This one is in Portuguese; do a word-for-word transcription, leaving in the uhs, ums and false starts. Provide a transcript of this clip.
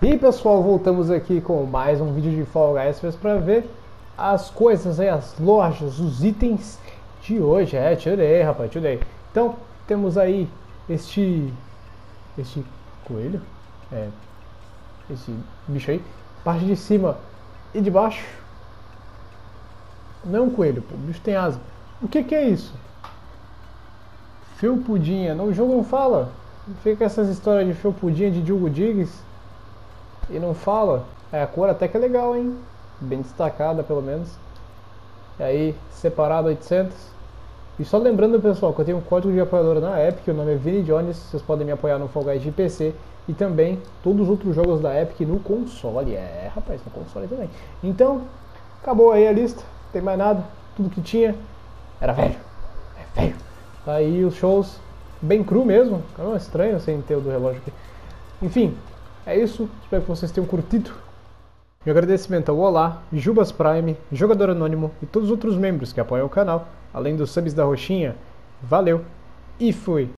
E pessoal, voltamos aqui com mais um vídeo de Fall Guys para ver as coisas aí, as lojas, os itens de hoje. É, tirei, rapaz, tirei. Então, temos aí este este coelho, é, esse bicho aí, parte de cima e de baixo. Não é um coelho, pô, o bicho tem asa. O que que é isso? Felpudinha, o jogo não fala. Fica essas histórias de Felpudinha, de Diogo Diggs. E não fala. É, a cor até que é legal, hein? Bem destacada, pelo menos. E aí, separado oitocentos. E só lembrando, pessoal, que eu tenho um código de apoiador na Epic. O nome é Vini Jones. Vocês podem me apoiar no Fall Guys de P C. E também todos os outros jogos da Epic no console. É, rapaz, no console também. Então, acabou aí a lista. Não tem mais nada. Tudo que tinha era velho. É velho. Tá aí os shows. Bem cru mesmo. Caramba, estranho sem ter o do relógio aqui. Enfim. É isso, espero que vocês tenham curtido. Meu agradecimento ao Olá, Jubas Prime, Jogador Anônimo e todos os outros membros que apoiam o canal, além dos subs da Roxinha. Valeu e fui!